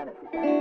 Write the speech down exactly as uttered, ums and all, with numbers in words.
humanity.